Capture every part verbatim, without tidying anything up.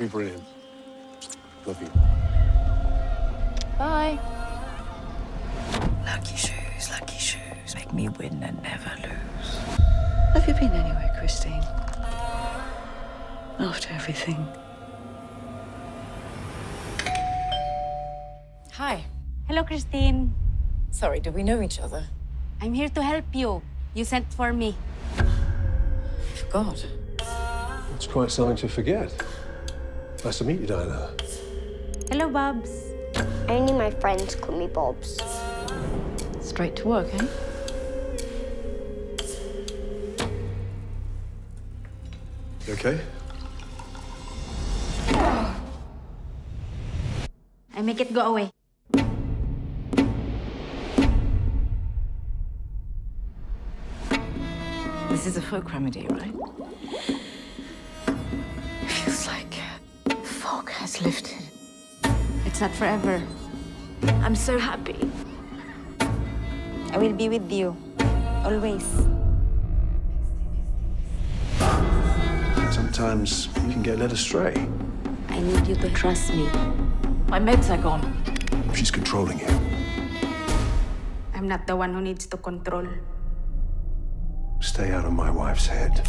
be brilliant. Love you. Bye. Lucky shoes, lucky shoes. Make me win and never lose. Have you been anywhere, Christine? After everything. Hi. Hello, Christine. Sorry, do we know each other? I'm here to help you. You sent for me. I forgot. It's quite something to forget. Nice to meet you, Diana. Hello, Bobs. Only my friends call me Bobs. Straight to work, eh? You okay? I make it go away. This is a folk remedy, right? It feels like the fog has lifted. It's not forever. I'm so happy. I will be with you, always. Sometimes you can get led astray. I need you to trust me. My meds are gone. She's controlling you. I'm not the one who needs to control. Stay out of my wife's head.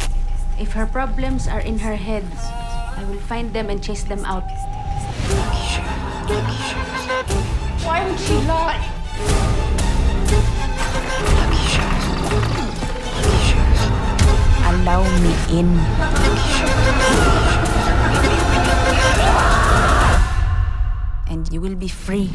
If her problems are in her head, I will find them and chase them out. Akisha, Akisha. Why would she lie? Akisha, Akisha. Allow me in. And you will be free.